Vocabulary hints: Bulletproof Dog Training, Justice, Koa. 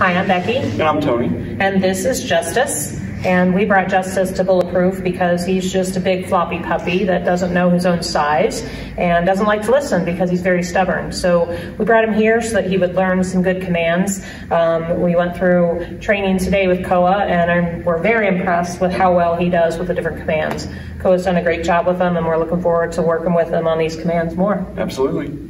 Hi, I'm Becky. And I'm Tony. And this is Justice. And we brought Justice to Bulletproof because he's just a big floppy puppy that doesn't know his own size and doesn't like to listen because he's very stubborn. So we brought him here so that he would learn some good commands. We went through training today with Koa, and we're very impressed with how well he does with the different commands. Koa's done a great job with them, and we're looking forward to working with him on these commands more. Absolutely.